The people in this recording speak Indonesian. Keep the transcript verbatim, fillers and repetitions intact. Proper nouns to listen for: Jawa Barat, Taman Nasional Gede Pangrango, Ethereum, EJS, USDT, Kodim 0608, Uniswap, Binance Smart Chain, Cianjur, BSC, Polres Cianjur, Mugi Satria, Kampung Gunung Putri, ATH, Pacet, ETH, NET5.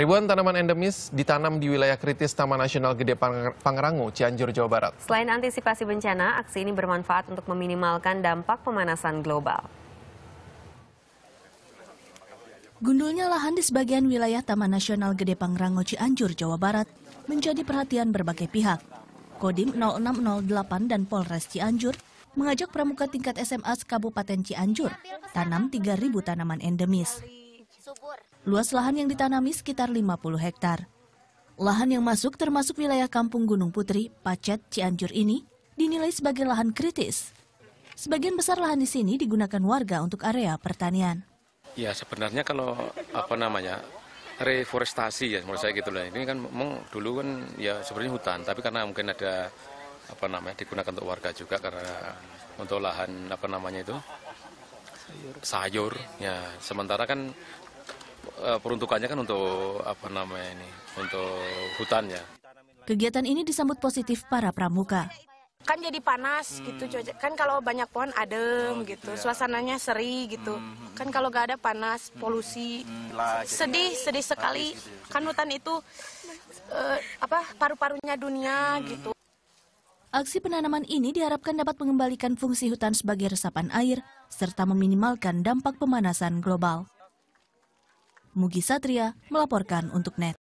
Ribuan tanaman endemis ditanam di wilayah kritis Taman Nasional Gede Pangrango, Cianjur, Jawa Barat. Selain antisipasi bencana, aksi ini bermanfaat untuk meminimalkan dampak pemanasan global. Gundulnya lahan di sebagian wilayah Taman Nasional Gede Pangrango, Cianjur, Jawa Barat menjadi perhatian berbagai pihak. Kodim nol enam nol delapan dan Polres Cianjur mengajak pramuka tingkat S M A Kabupaten Cianjur tanam tiga ribu tanaman endemis. Luas lahan yang ditanami sekitar lima puluh hektar. Lahan yang masuk termasuk wilayah Kampung Gunung Putri, Pacet, Cianjur ini dinilai sebagai lahan kritis. Sebagian besar lahan di sini digunakan warga untuk area pertanian. Ya sebenarnya kalau apa namanya reforestasi ya menurut saya gitu lah. Ini kan memang dulu kan ya sebenarnya hutan, tapi karena mungkin ada apa namanya digunakan untuk warga juga karena untuk lahan apa namanya itu sayur. Ya sementara kan peruntukannya kan untuk apa namanya ini, untuk hutannya. Kegiatan ini disambut positif para pramuka. Kan jadi panas hmm. gitu cuaca. Kan kalau banyak pohon adem oh, gitu, ya. Suasananya seri gitu. Hmm. Kan kalau nggak ada panas, polusi, hmm. Lah, sedih, ya. sedih sekali. Gitu ya. Kan hutan itu eh, apa paru-parunya dunia hmm. gitu. Aksi penanaman ini diharapkan dapat mengembalikan fungsi hutan sebagai resapan air serta meminimalkan dampak pemanasan global. Mugi Satria melaporkan untuk Net.